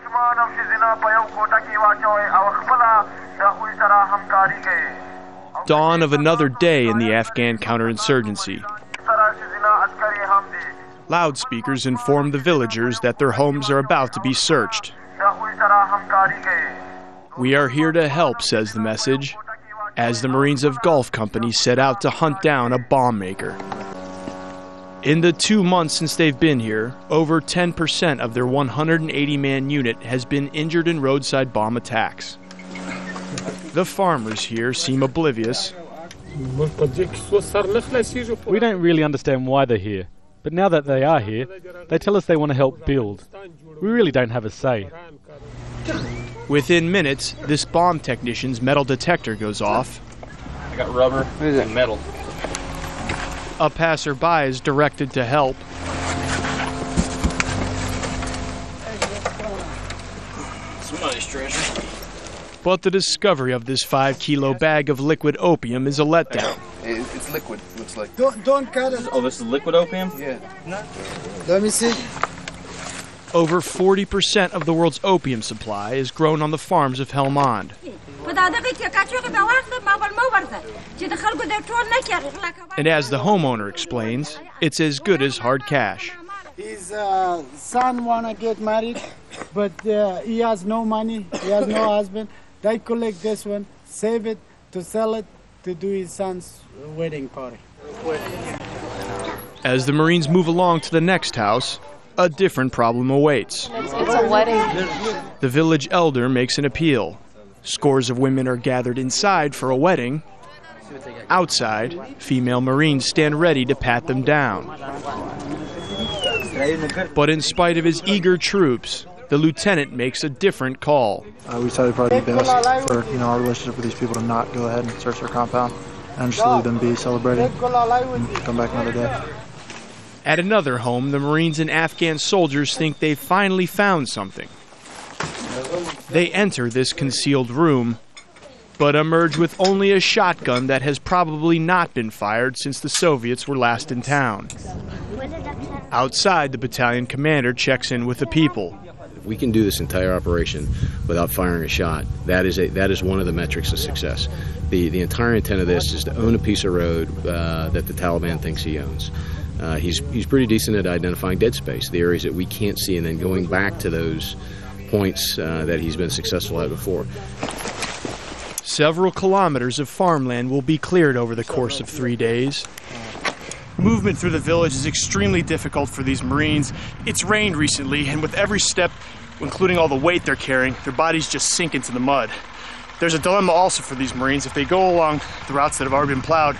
ماشومان او ښځینه په یو کوټه کې واچوئ او خپله د هغوی سره همکاري کوي. Dawn of another day in the Afghan counterinsurgency. Loudspeakers inform the villagers that their homes are about to be searched. We are here to help, says the message, as the Marines of Golf Company set out to hunt down a bomb maker. In the 2 months since they've been here, over 10% of their 180-man unit has been injured in roadside bomb attacks. The farmers here seem oblivious. We don't really understand why they're here, but now that they are here, they tell us they want to help build. We really don't have a say. Within minutes, this bomb technician's metal detector goes off. I got rubber and metal. A passerby is directed to help. Somebody's treasure. But the discovery of this 5-kilo bag of liquid opium is a letdown. It's liquid, looks like. Don't cut it. Oh, this is liquid opium? Yeah. No. Let me see. Over 40% of the world's opium supply is grown on the farms of Helmand. And as the homeowner explains, it's as good as hard cash. His son want to get married, but he has no money, he has no husband. They collect this one, save it, to sell it, to do his son's wedding party. As the Marines move along to the next house, a different problem awaits. It's a wedding. The village elder makes an appeal. Scores of women are gathered inside for a wedding. Outside, female Marines stand ready to pat them down. But in spite of his eager troops, the lieutenant makes a different call. We decided it would probably be best for our relationship with these people to not go ahead and search their compound and just leave them be celebrating and come back another day. At another home, the Marines and Afghan soldiers think they've finally found something. They enter this concealed room, but emerge with only a shotgun that has probably not been fired since the Soviets were last in town. Outside, the battalion commander checks in with the people. We can do this entire operation without firing a shot. That is one of the metrics of success. The entire intent of this is to own a piece of road that the Taliban thinks he owns. He's pretty decent at identifying dead space, the areas that we can't see, and then going back to those points that he's been successful at before. Several kilometers of farmland will be cleared over the course of 3 days. Movement through the village is extremely difficult for these Marines. It's rained recently, and with every step, including all the weight they're carrying, their bodies just sink into the mud. There's a dilemma also for these Marines. If they go along the routes that have already been plowed,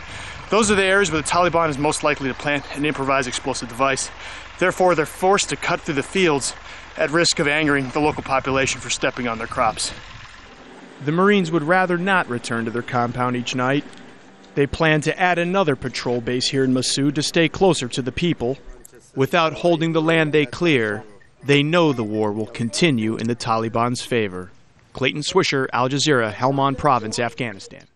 those are the areas where the Taliban is most likely to plant an improvised explosive device. Therefore, they're forced to cut through the fields at risk of angering the local population for stepping on their crops. The Marines would rather not return to their compound each night. They plan to add another patrol base here in Massoud to stay closer to the people. Without holding the land they clear, they know the war will continue in the Taliban's favor. Clayton Swisher, Al Jazeera, Helmand Province, Afghanistan.